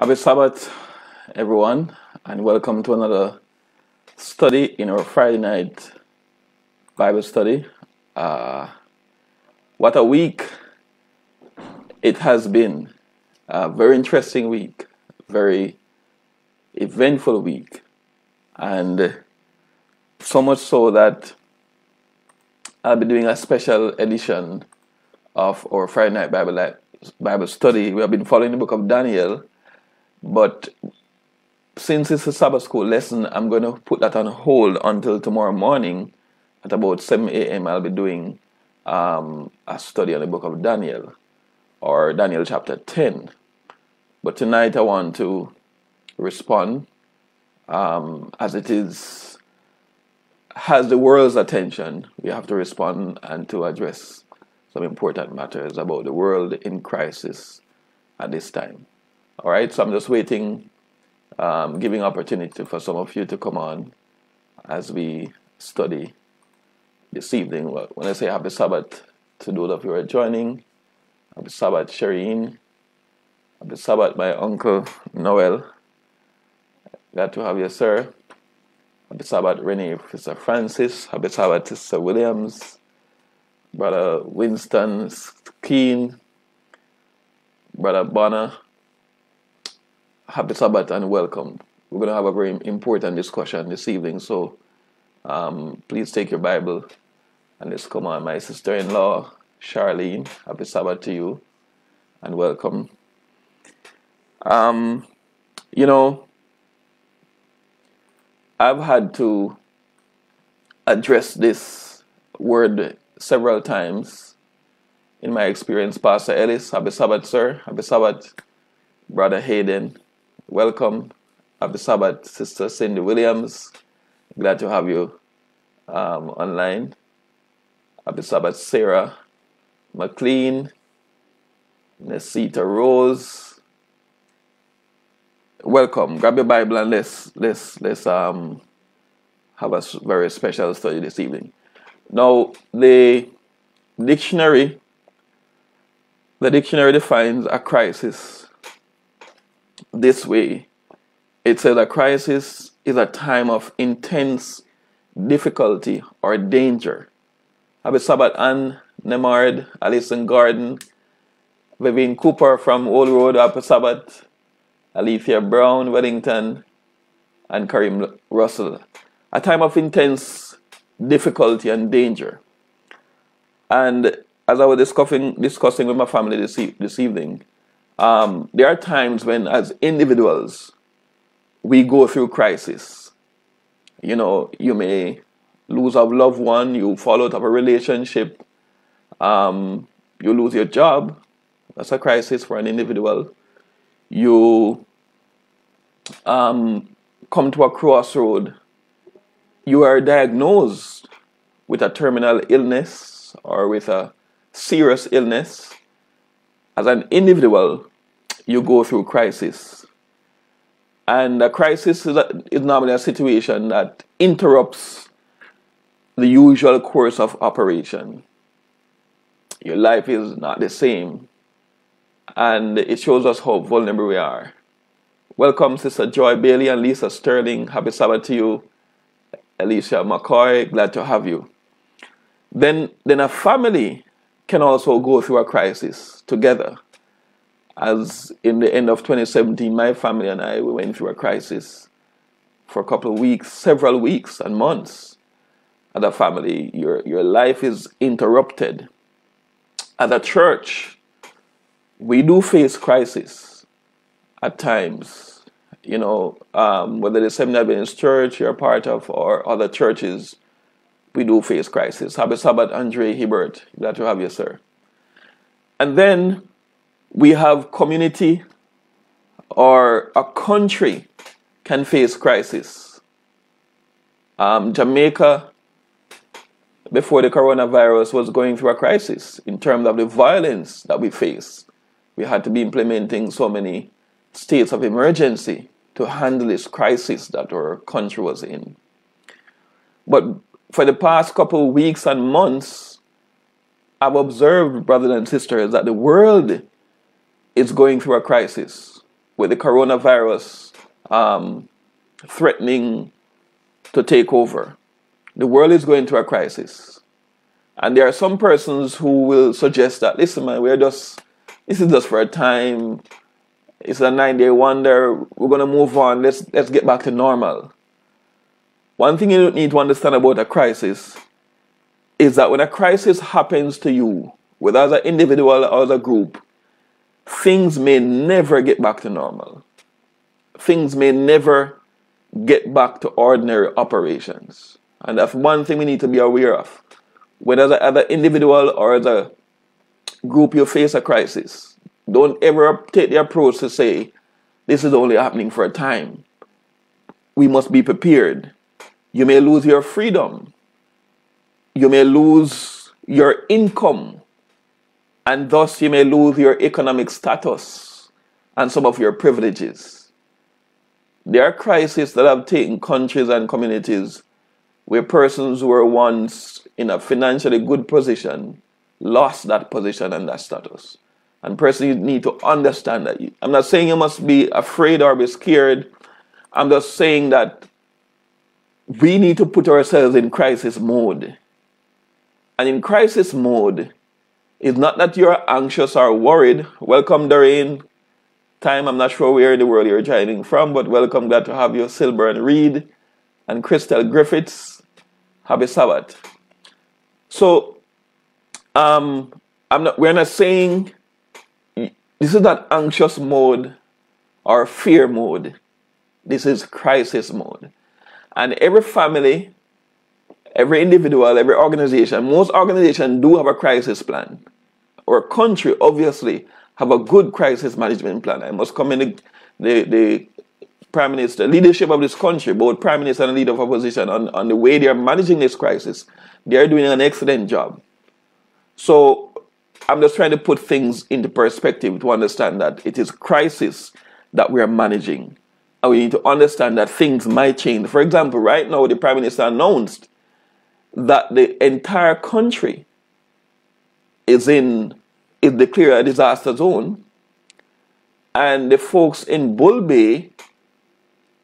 Happy Sabbath, everyone, and welcome to another study in our Friday night Bible study. What a week it has been. A very interesting week, very eventful week, and so much so that I'll be doing a special edition of our Friday night Bible study. We have been following the book of Daniel, but since it's a Sabbath school lesson, I'm going to put that on hold until tomorrow morning at about 7 a.m. I'll be doing a study on the book of Daniel, or Daniel chapter 10. But tonight I want to respond, as it is, has the world's attention. We have to respond and to address some important matters about the world in crisis at this time. All right, so I'm just waiting, giving opportunity for some of you to come on as we study this evening. When I say happy Sabbath to those of you who are joining, happy Sabbath, Shereen. Happy Sabbath, my uncle Noel. Glad to have you, sir. Happy Sabbath, Renee, Sister Francis. Happy Sabbath, Sister Williams. Brother Winston Skeen. Brother Bonner. Happy Sabbath and welcome. We're going to have a very important discussion this evening, so please take your Bible and let's come on. My sister-in-law, Charlene, happy Sabbath to you and welcome. You know, I've had to address this word several times in my experience. Pastor Ellis, happy Sabbath, sir. Happy Sabbath, Brother Hayden. Welcome. Happy Sabbath, Sister Cindy Williams. Glad to have you online. Happy Sabbath, Sarah McLean, Nesita Rose. Welcome. Grab your Bible and let's have a very special study this evening. Now, the dictionary defines a crisis this way. It says a crisis is a time of intense difficulty or danger. Happy Sabbath, Ann Nemard, Alison Garden, Vivian Cooper from Old Road. Happy Sabbath, Alethea Brown, Wellington, and Karim Russell. A time of intense difficulty and danger. And as I was discussing with my family this evening, there are times when, as individuals, we go through crisis. You know, you may lose a loved one, you fall out of a relationship, you lose your job. That's a crisis for an individual. You come to a crossroad. You are diagnosed with a terminal illness or with a serious illness. As an individual, you go through crisis. And a crisis is normally a situation that interrupts the usual course of operation. Your life is not the same. And it shows us how vulnerable we are. Welcome, Sister Joy Bailey and Lisa Sterling. Happy Sabbath to you. Alicia McCoy, glad to have you. Then a family can also go through a crisis together. As in the end of 2017, my family and I, we went through a crisis for a couple of weeks, several weeks and months. As a family, your life is interrupted. As a church, we do face crisis at times. You know, whether the Seventh-day Adventist Church you're a part of or other churches, we do face crisis. Happy Sabbath, Andre Hibbert. Glad to have you, sir. And then we have community, or a country can face crisis. Jamaica, before the coronavirus, was going through a crisis in terms of the violence that we face. We had to be implementing so many states of emergency to handle this crisis that our country was in. But for the past couple of weeks and months, I've observed, brothers and sisters, that the world is going through a crisis. with the coronavirus threatening to take over, the world is going through a crisis. And there are some persons who will suggest that, listen man, this is just for a time, it's a 9-day wonder, we're going to move on, let's get back to normal. One thing you need to understand about a crisis is that when a crisis happens to you, whether as an individual or as a group, things may never get back to normal. Things may never get back to ordinary operations. And that's one thing we need to be aware of. Whether as an individual or as a group you face a crisis, don't ever take the approach to say, this is only happening for a time. We must be prepared. You may lose your freedom. You may lose your income. And thus you may lose your economic status and some of your privileges. There are crises that have taken countries and communities where persons who were once in a financially good position lost that position and that status. And personally, you need to understand that. I'm not saying you must be afraid or be scared. I'm just saying that we need to put ourselves in crisis mode. And in crisis mode, it's not that you're anxious or worried. Welcome, Doreen. Time, I'm not sure where in the world you're joining from, but welcome. Glad to have you, Silver and Reed and Crystal Griffiths. Happy Sabbath. So, we're not saying this is not anxious mode or fear mode. This is crisis mode. And every family, every individual, every organization, most organizations do have a crisis plan. Our country, obviously, have a good crisis management plan. I must commend the Prime Minister, leadership of this country, both Prime Minister and leader of opposition, on the way they are managing this crisis. They are doing an excellent job. So I'm just trying to put things into perspective to understand that it is crisis that we are managing. And we need to understand that things might change. For example, right now, the Prime Minister announced that the entire country is declared a disaster zone. And the folks in Bull Bay,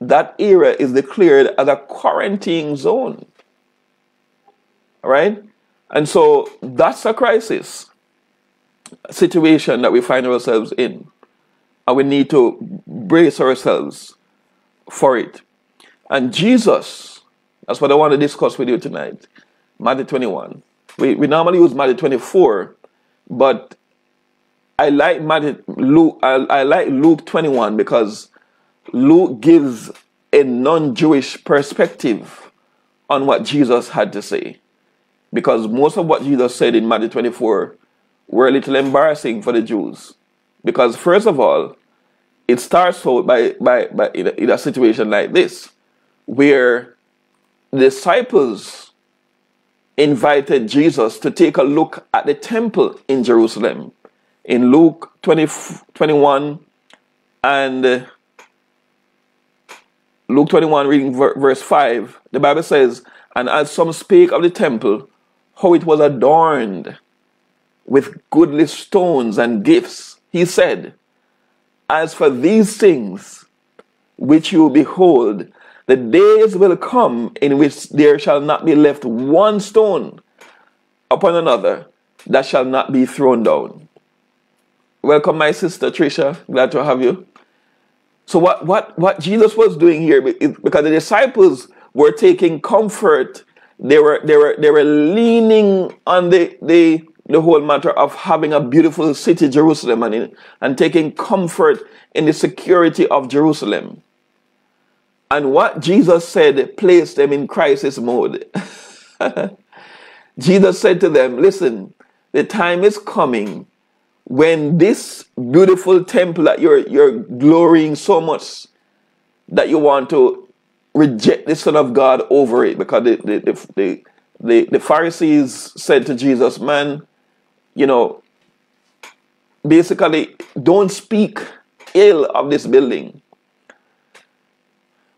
that area is declared as a quarantine zone. All right? And so that's a crisis situation that we find ourselves in. And we need to brace ourselves for it. And Jesus, that's what I want to discuss with you tonight. Matthew 21. We normally use Matthew 24, but I like Luke 21 because Luke gives a non-Jewish perspective on what Jesus had to say. Because most of what Jesus said in Matthew 24 were a little embarrassing for the Jews. Because first of all, it starts out in a situation like this, where the disciples invited Jesus to take a look at the temple in Jerusalem. In Luke 21 and Luke 21, reading verse 5, the Bible says, "And as some spake of the temple, how it was adorned with goodly stones and gifts, he said, as for these things which you behold, the days will come in which there shall not be left one stone upon another that shall not be thrown down." Welcome, my sister Tricia. Glad to have you. So what Jesus was doing here, because the disciples were taking comfort, they were leaning on the whole matter of having a beautiful city, Jerusalem, and taking comfort in the security of Jerusalem. And what Jesus said placed them in crisis mode. Jesus said to them, listen, the time is coming when this beautiful temple that you're glorying so much that you want to reject the Son of God over it. Because the Pharisees said to Jesus, man, you know, basically don't speak ill of this building.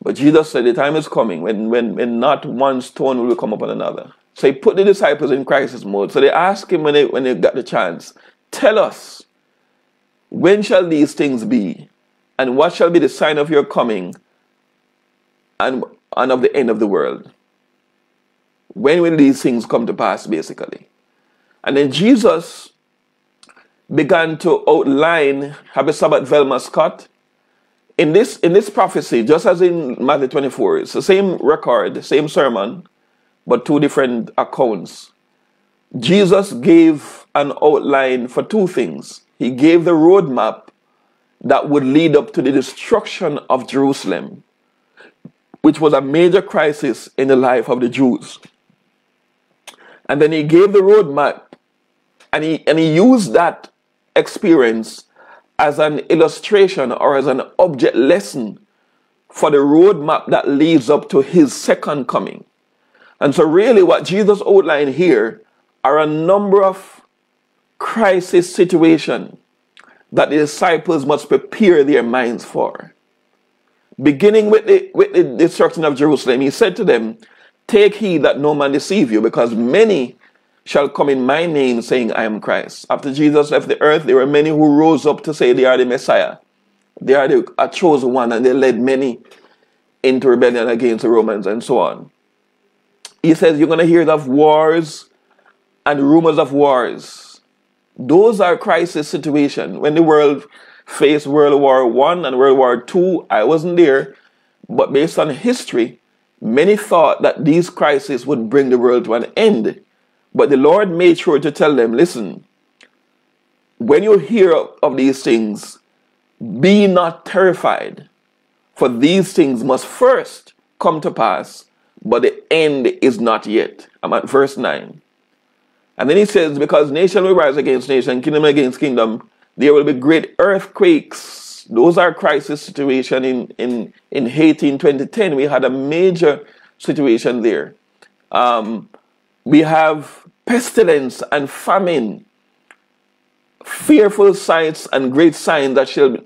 But Jesus said the time is coming when not one stone will come upon another. So he put the disciples in crisis mode. So they asked him when they got the chance, tell us, when shall these things be? And what shall be the sign of your coming and of the end of the world? When will these things come to pass, basically? And then Jesus began to outline Habakkuk Velma Scott. In this prophecy, just as in Matthew 24, it's the same record, the same sermon, but two different accounts. Jesus gave an outline for two things. He gave the roadmap that would lead up to the destruction of Jerusalem, which was a major crisis in the life of the Jews. And then he gave the roadmap, and he used that experience as an illustration or as an object lesson for the roadmap that leads up to his second coming. And so really what Jesus outlined here are a number of crisis situations that the disciples must prepare their minds for. Beginning with the destruction of Jerusalem, he said to them, "Take heed that no man deceive you, because many shall come in my name, saying, I am Christ." After Jesus left the earth, there were many who rose up to say they are the Messiah. They are a chosen one, and they led many into rebellion against the Romans and so on. He says, you're going to hear of wars and rumors of wars. Those are crisis situations. When the world faced World War I and World War II, I wasn't there, but based on history, many thought that these crises would bring the world to an end. But the Lord made sure to tell them, listen, when you hear of these things, be not terrified, for these things must first come to pass, but the end is not yet. I'm at verse 9. And then he says, because nation will rise against nation, kingdom against kingdom, there will be great earthquakes. Those are crisis situations. In Haiti in 2010, we had a major situation there. We have pestilence and famine, fearful signs and great signs that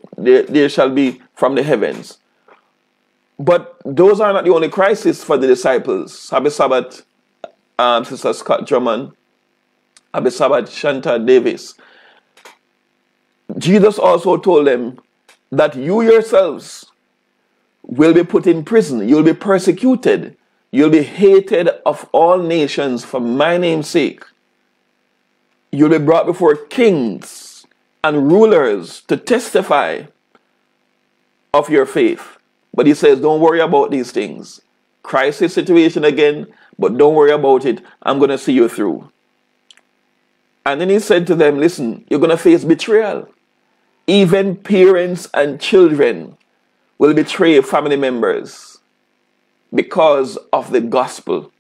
there shall be from the heavens. But those are not the only crises for the disciples. Abby Sabbath, Sister Scott Drummond, Abby Sabbath, Shanta Davis. Jesus also told them that you yourselves will be put in prison. You'll be persecuted. You'll be hated of all nations for my name's sake. You'll be brought before kings and rulers to testify of your faith. But he says, don't worry about these things. Crisis situation again, but don't worry about it. I'm going to see you through. And then he said to them, listen, you're going to face betrayal. Even parents and children will betray family members because of the gospel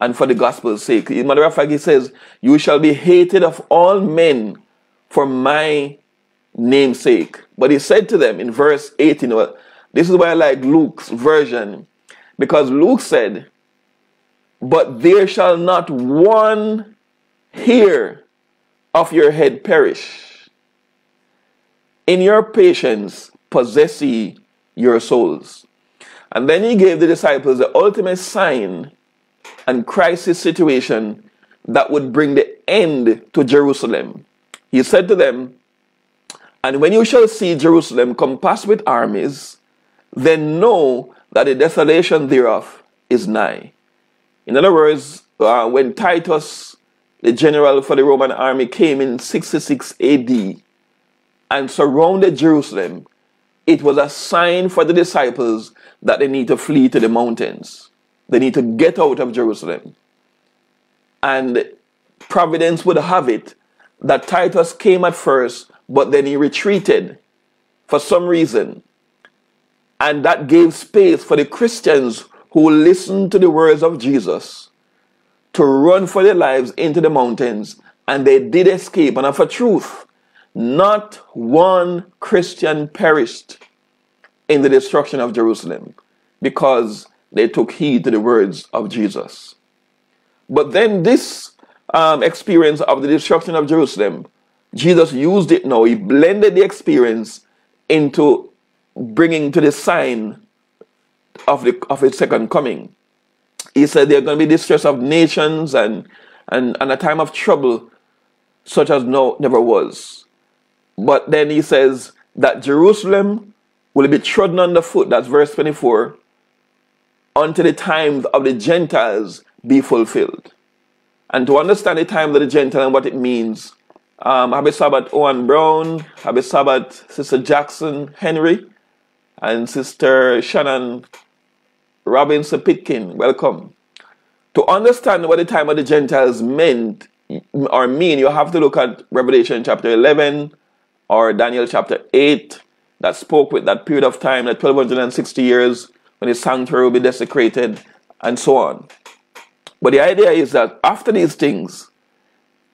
and for the gospel's sake. As a matter of fact, he says, you shall be hated of all men for my name's sake. But he said to them in verse 18, well, this is why I like Luke's version, because Luke said, but there shall not one hair of your head perish. In your patience, possess ye your souls. And then he gave the disciples the ultimate sign and crisis situation that would bring the end to Jerusalem. He said to them, and when you shall see Jerusalem compassed with armies, then know that the desolation thereof is nigh. In other words, when Titus, the general for the Roman army, came in 66 AD and surrounded Jerusalem, it was a sign for the disciples that they need to flee to the mountains. They need to get out of Jerusalem. And providence would have it that Titus came at first, but then he retreated for some reason. And that gave space for the Christians who listened to the words of Jesus to run for their lives into the mountains. And they did escape. And for truth, not one Christian perished in the destruction of Jerusalem because they took heed to the words of Jesus. But then this experience of the destruction of Jerusalem, Jesus used it now. He blended the experience into bringing to the sign of his second coming. He said there are going to be distress of nations and a time of trouble such as never was. But then he says that Jerusalem will be trodden underfoot, that's verse 24, until the times of the Gentiles be fulfilled. And to understand the times of the Gentiles and what it means, Happy Sabbath Owen Brown, Happy Sabbath Sister Jackson Henry, and Sister Shannon Robinson Pitkin, welcome. To understand what the time of the Gentiles meant or mean, you have to look at Revelation chapter 11 or Daniel chapter 8 that spoke with that period of time, that 1260 years when the sanctuary will be desecrated and so on. But the idea is that after these things,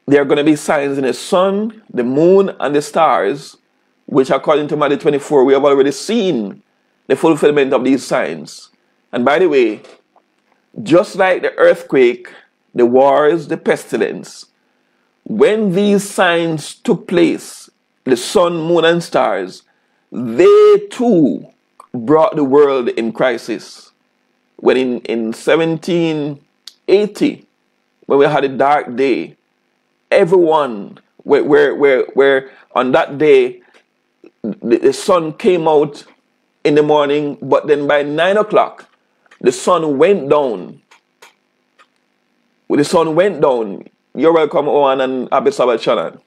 there are going to be signs in the sun, the moon, and the stars, which according to Matthew 24, we have already seen the fulfillment of these signs. And by the way, just like the earthquake, the wars, the pestilence, when these signs took place, the sun, moon, and stars, they too brought the world in crisis. When in 1780, when we had a dark day, everyone, where on that day, the sun came out in the morning, but then by 9 o'clock, the sun went down. When the sun went down, you're welcome, Owen and Abbe Sabbath Shannon.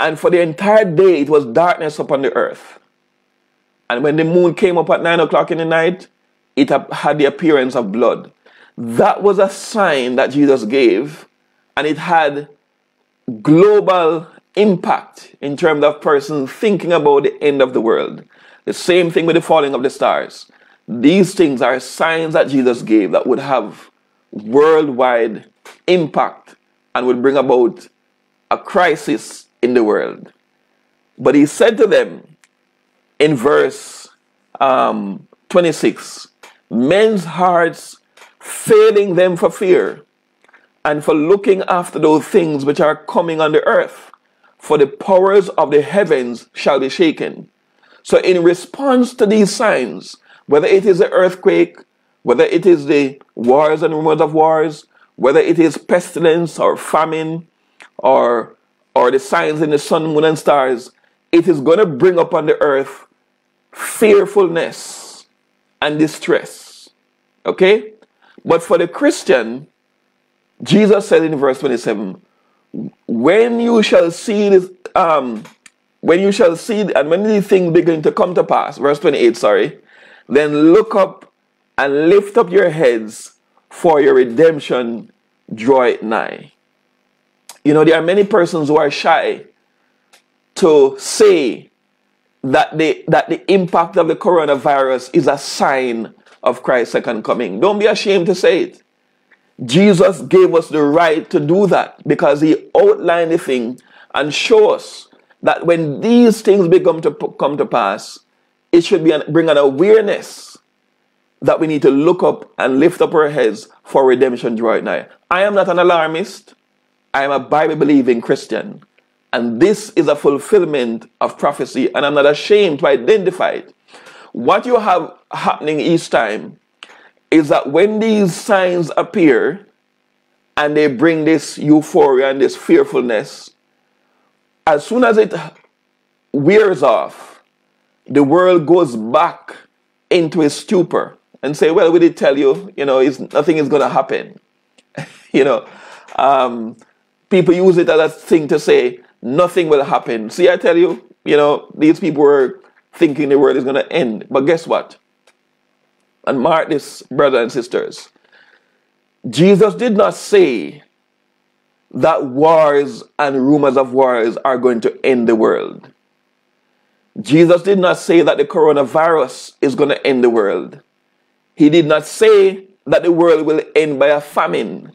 And for the entire day, it was darkness upon the earth. And when the moon came up at 9 o'clock in the night, it had the appearance of blood. That was a sign that Jesus gave. And it had global impact in terms of persons thinking about the end of the world. The same thing with the falling of the stars. These things are signs that Jesus gave that would have worldwide impact and would bring about a crisis in the world. But he said to them in verse 26, men's hearts failing them for fear, and for looking after those things which are coming on the earth, for the powers of the heavens shall be shaken. So in response to these signs, whether it is the earthquake, whether it is the wars and rumors of wars, whether it is pestilence or famine or the signs in the sun, moon, and stars, it is going to bring upon the earth fearfulness and distress. Okay? But for the Christian, Jesus said in verse 27, when you shall see this, when these things begin to come to pass, verse 28, sorry, then look up and lift up your heads, for your redemption draweth nigh. You know, there are many persons who are shy to say that the impact of the coronavirus is a sign of Christ's second coming. Don't be ashamed to say it. Jesus gave us the right to do that because he outlined the thing and showed us that when these things become to come to pass, it should be bring an awareness that we need to look up and lift up our heads for redemption right now. I am not an alarmist. I am a Bible-believing Christian. And this is a fulfillment of prophecy, and I'm not ashamed to identify it. What you have happening each time is that when these signs appear and they bring this euphoria and this fearfulness, as soon as it wears off, the world goes back into a stupor and say, well, we did tell you, you know, nothing is going to happen. You know, people use it as a thing to say, nothing will happen. See, I tell you, you know, these people were thinking the world is going to end. But guess what? And mark this, brothers and sisters. Jesus did not say that wars and rumors of wars are going to end the world. Jesus did not say that the coronavirus is going to end the world. He did not say that the world will end by a famine.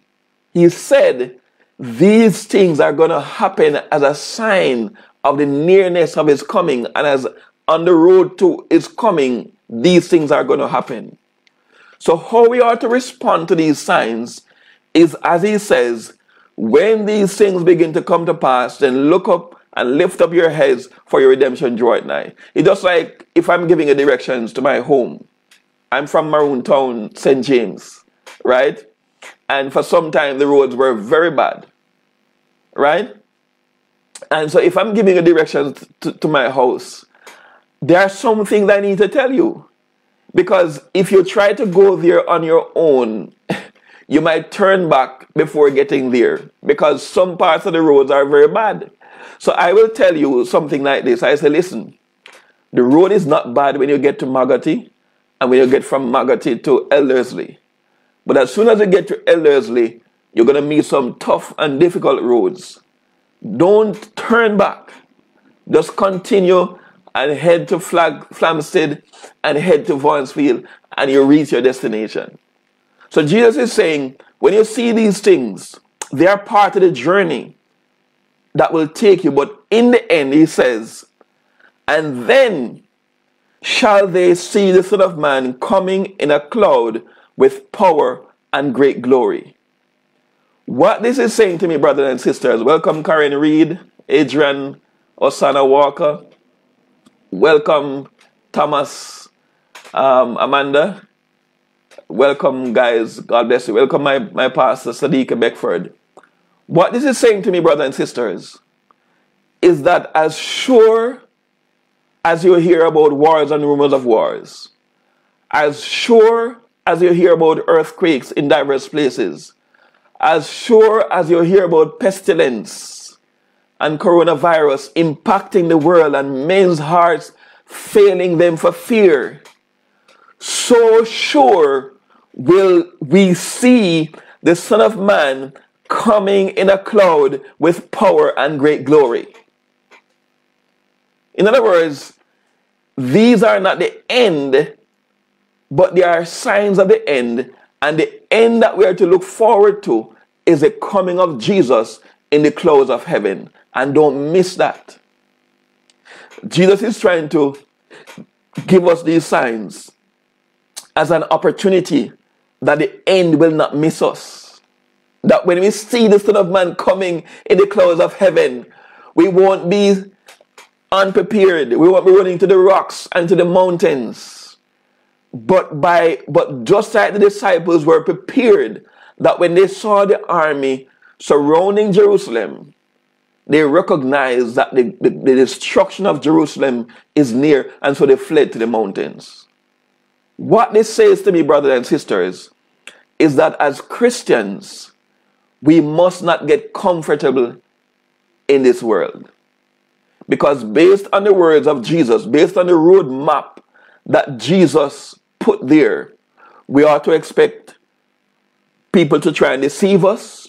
He said these things are going to happen as a sign of the nearness of his coming, and as on the road to his coming, these things are going to happen. So how we are to respond to these signs is, as he says, when these things begin to come to pass, then look up and lift up your heads, for your redemption draweth nigh. It's just like if I'm giving you directions to my home. I'm from Maroon Town, St. James, right? And for some time the roads were very bad, right? And so if I'm giving you directions to my house, there's some things I need to tell you. Because if you try to go there on your own, you might turn back before getting there. Because some parts of the roads are very bad. So I will tell you something like this. I say, listen, the road is not bad when you get to Maggotty and when you get from Maggotty to Ellerslie. But as soon as you get to Ellerslie, you're going to meet some tough and difficult roads. Don't turn back. Just continue and head to Flamstead and head to Vinesfield, and you reach your destination. So Jesus is saying, when you see these things, they are part of the journey that will take you. But in the end, he says, and then shall they see the Son of Man coming in a cloud with power and great glory. What this is saying to me, brothers and sisters, welcome Karen Reed, Adrian Osana Walker, welcome Thomas, Amanda, welcome guys, God bless you, welcome my pastor Sadiq Beckford. What this is saying to me, brothers and sisters, is that as sure as you hear about wars and rumors of wars, as sure as you hear about earthquakes in diverse places, as sure as you hear about pestilence and coronavirus impacting the world and men's hearts failing them for fear, so sure will we see the Son of Man coming in a cloud with power and great glory. In other words, these are not the end, but they are signs of the end. And the end that we are to look forward to is the coming of Jesus in the clouds of heaven. And don't miss that. Jesus is trying to give us these signs as an opportunity that the end will not miss us. That when we see the Son of Man coming in the clouds of heaven, we won't be unprepared. We won't be running to the rocks and to the mountains. But just like the disciples were prepared, that when they saw the army surrounding Jerusalem, they recognized that the destruction of Jerusalem is near, and so they fled to the mountains. What this says to me, brothers and sisters, is that as Christians, we must not get comfortable in this world. Because based on the words of Jesus, based on the road map that Jesus put there, we ought to expect people to try and deceive us.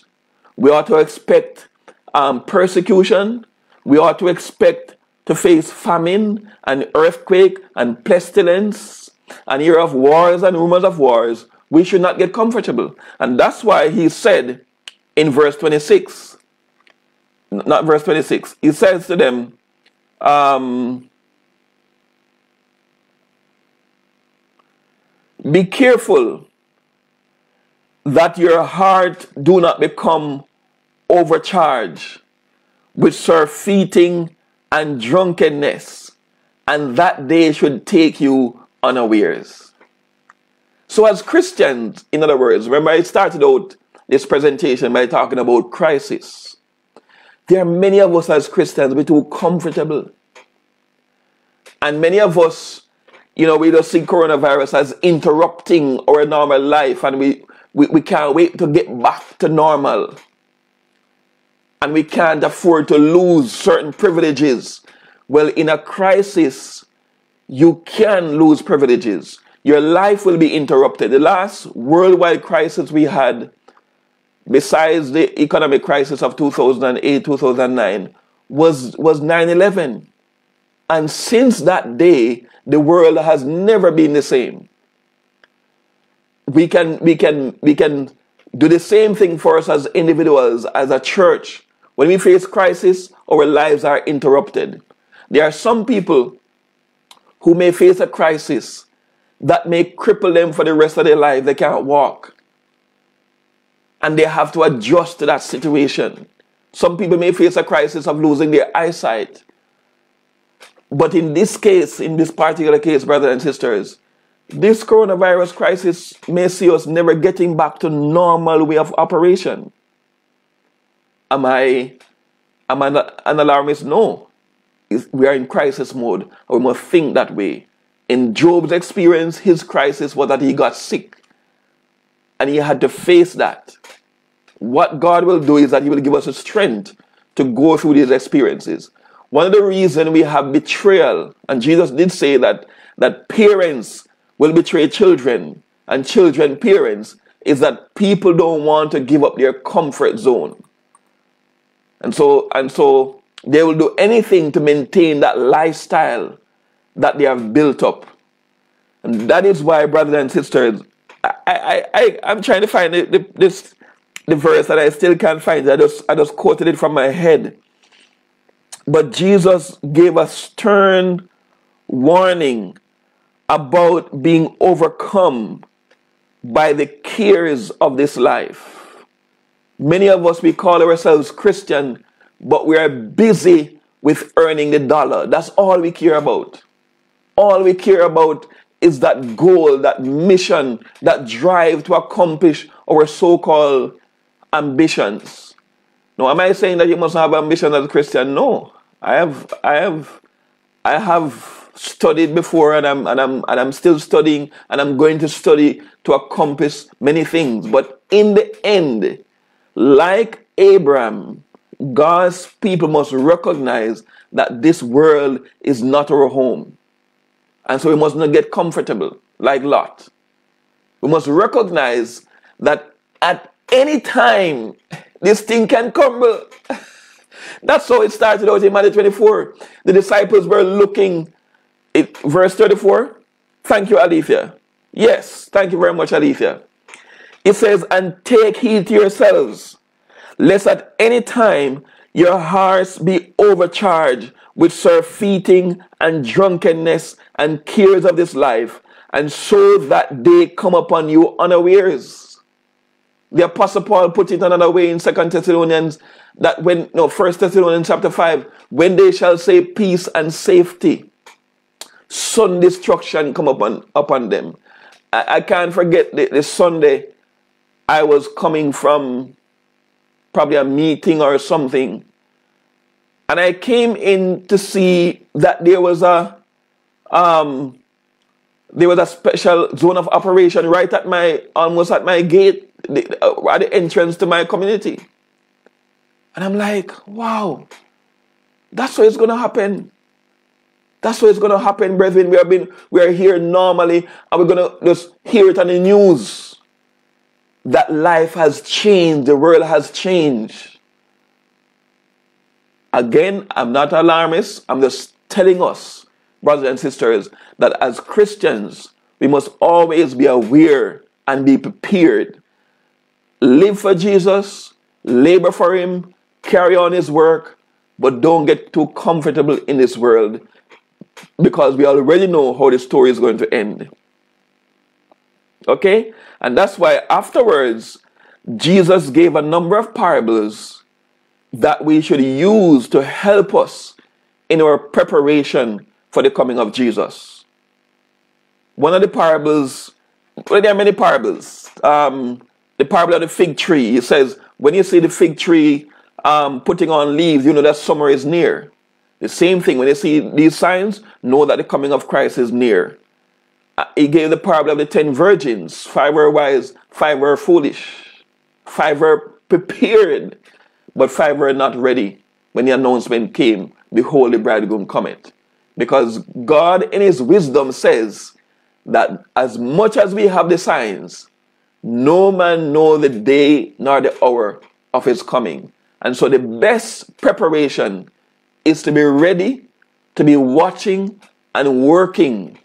We ought to expect persecution. We ought to expect to face famine and earthquake and pestilence and hear of wars and rumors of wars. We should not get comfortable. And that's why he said in verse 26, not verse 26, he says to them, be careful that your heart do not become overcharged with surfeiting and drunkenness, and that they should take you unawares. So as Christians, in other words, remember I started out this presentation by talking about crisis. There are many of us as Christians, we're too comfortable. And many of us, you know, we just see coronavirus as interrupting our normal life, and we can't wait to get back to normal. And we can't afford to lose certain privileges. Well, in a crisis, you can lose privileges. Your life will be interrupted. The last worldwide crisis we had, besides the economic crisis of 2008, 2009, was 9/11. And since that day, the world has never been the same. We can do the same thing for us as individuals, as a church. When we face crisis, our lives are interrupted. There are some people who may face a crisis that may cripple them for the rest of their life. They can't walk. And they have to adjust to that situation. Some people may face a crisis of losing their eyesight. But in this case, in this particular case, brothers and sisters, this coronavirus crisis may see us never getting back to normal way of operation. Am I an alarmist? No. we are in crisis mode, or we must think that way. In Job's experience, his crisis was that he got sick, and he had to face that. What God will do is that he will give us the strength to go through these experiences. One of the reasons we have betrayal, and Jesus did say that parents will betray children, and children parents, is that people don't want to give up their comfort zone. And so they will do anything to maintain that lifestyle that they have built up. And that is why, brothers and sisters, I'm trying to find the verse that I still can't find. I just quoted it from my head. But Jesus gave a stern warning about being overcome by the cares of this life. Many of us, we call ourselves Christian, but we are busy with earning the dollar. That's all we care about. All we care about is that goal, that mission, that drive to accomplish our so-called ambitions. Now, am I saying that you must have ambition as a Christian? No. I have studied before, and I'm still studying, and I'm going to study to accomplish many things. But in the end, like Abraham, God's people must recognize that this world is not our home. And so we must not get comfortable like Lot. We must recognize that at any time, this thing can crumble. That's how it started out in Matthew 24. The disciples were looking at verse 34. Thank you, Alethea. Yes, thank you very much, Alethea. It says, "And take heed to yourselves, lest at any time your hearts be overcharged with surfeiting and drunkenness and cares of this life, and so that they come upon you unawares." The Apostle Paul put it another way in 1 Thessalonians chapter 5, "When they shall say peace and safety, sudden destruction come upon them." I can't forget the Sunday I was coming from probably a meeting or something, and I came in to see that there was a special zone of operation right at almost at my gate, at the entrance to my community. And I'm like, wow, that's what is going to happen. That's what is going to happen, brethren. We are here normally, and we're going to just hear it on the news that life has changed, the world has changed. Again, I'm not an alarmist. I'm just telling us, brothers and sisters, that as Christians, we must always be aware and be prepared. Live for Jesus, labor for him, carry on his work, but don't get too comfortable in this world, because we already know how the story is going to end. Okay? And that's why afterwards, Jesus gave a number of parables that we should use to help us in our preparation for the coming of Jesus. One of the parables, well, there are many parables. The parable of the fig tree, it says, when you see the fig tree putting on leaves, you know that summer is near. The same thing, when you see these signs, know that the coming of Christ is near. He gave the parable of the 10 virgins. 5 were wise, 5 were foolish. 5 were prepared, but 5 were not ready. When the announcement came, behold, the bridegroom cometh. Because God in his wisdom says that as much as we have the signs, no man knows the day nor the hour of his coming. And so the best preparation is to be ready, to be watching and working,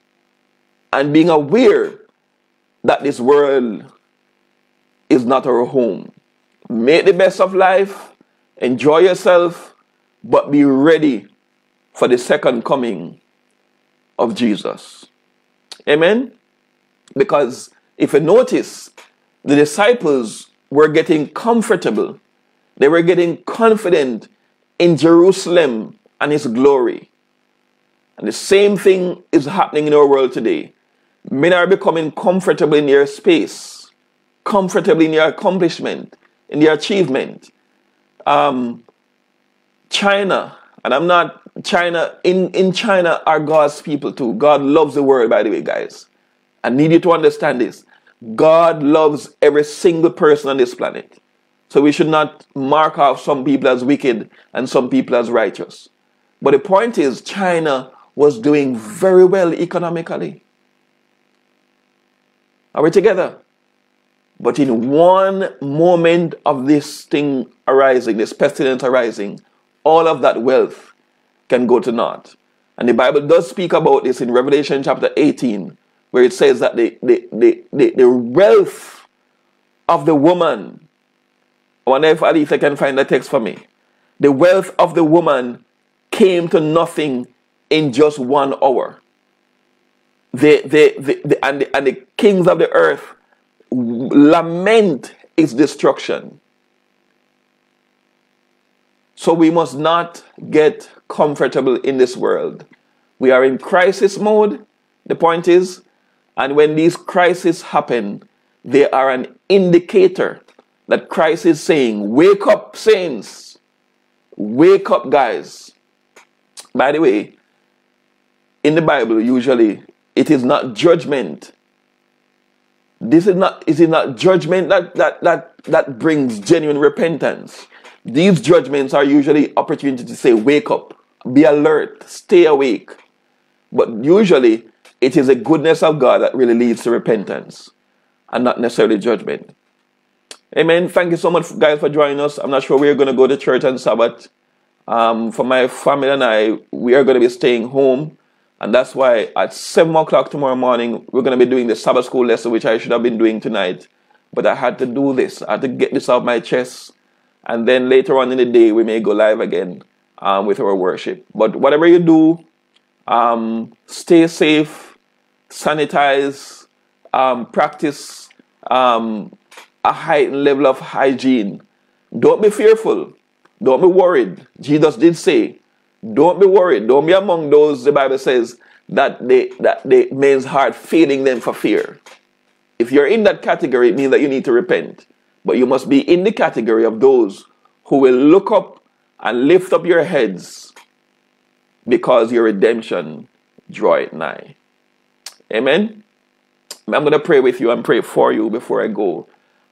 and being aware that this world is not our home. Make the best of life, enjoy yourself, but be ready for the second coming of Jesus. Amen? Because if you notice, the disciples were getting comfortable. They were getting confident in Jerusalem and its glory. And the same thing is happening in our world today. Men are becoming comfortable in their space, comfortable in their accomplishment, in their achievement. China And I'm not China. In China are God's people too. God loves the world, by the way, guys. I need you to understand this. God loves every single person on this planet. So we should not mark off some people as wicked and some people as righteous. But the point is, China was doing very well economically. Are we together? But in one moment of this thing arising, this pestilence arising, all of that wealth can go to naught. And the Bible does speak about this in Revelation chapter 18, where it says that the wealth of the woman, I wonder if Aletha can find the text for me. The wealth of the woman came to nothing in just 1 hour. The kings of the earth lament its destruction. So we must not get comfortable in this world. We are in crisis mode, the point is, and when these crises happen, they are an indicator that Christ is saying, wake up, saints. Wake up, guys. By the way, in the Bible, usually, it is not judgment. It is not judgment that brings genuine repentance. These judgments are usually opportunity to say, wake up, be alert, stay awake. But usually, it is the goodness of God that really leads to repentance and not necessarily judgment. Amen. Thank you so much, guys, for joining us. I'm not sure we're going to go to church on Sabbath. For my family and I, we are going to be staying home. And that's why at 7 o'clock tomorrow morning, we're going to be doing the Sabbath school lesson, which I should have been doing tonight. But I had to do this. I had to get this out of my chest. And then later on in the day, we may go live again with our worship. But whatever you do, stay safe, sanitize, practice a heightened level of hygiene. Don't be fearful. Don't be worried. Jesus did say, don't be worried. Don't be among those, the Bible says, that men's heart failing them for fear. If you're in that category, it means that you need to repent. But you must be in the category of those who will look up and lift up your heads because your redemption draweth nigh. Amen? I'm going to pray with you and pray for you before I go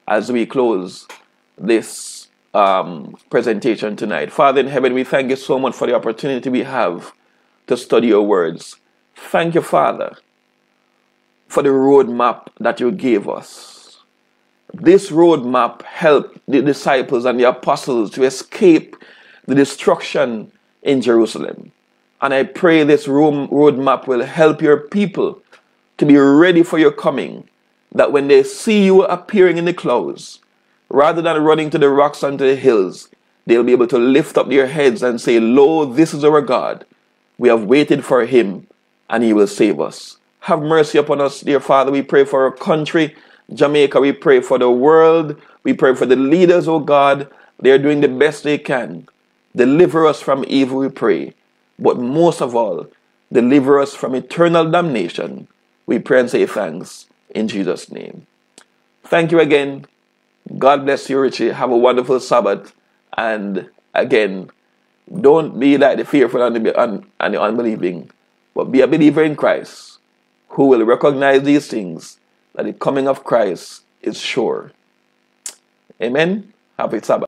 as we close this presentation tonight. Father in heaven, we thank you so much for the opportunity we have to study your words. Thank you, Father, for the roadmap that you gave us. This roadmap helped the disciples and the apostles to escape the destruction in Jerusalem. And I pray this roadmap will help your people to be ready for your coming, that when they see you appearing in the clouds, rather than running to the rocks and to the hills, they'll be able to lift up their heads and say, lo, this is our God. We have waited for him, and he will save us. Have mercy upon us, dear Father. We pray for our country, Jamaica. We pray for the world. We pray for the leaders, oh God. They are doing the best they can. Deliver us from evil, we pray. But most of all, deliver us from eternal damnation. We pray and say thanks in Jesus' name. Thank you again. God bless you, Richie. Have a wonderful Sabbath. And again, don't be like the fearful and the unbelieving, but be a believer in Christ who will recognize these things, that the coming of Christ is sure. Amen. Happy Sabbath.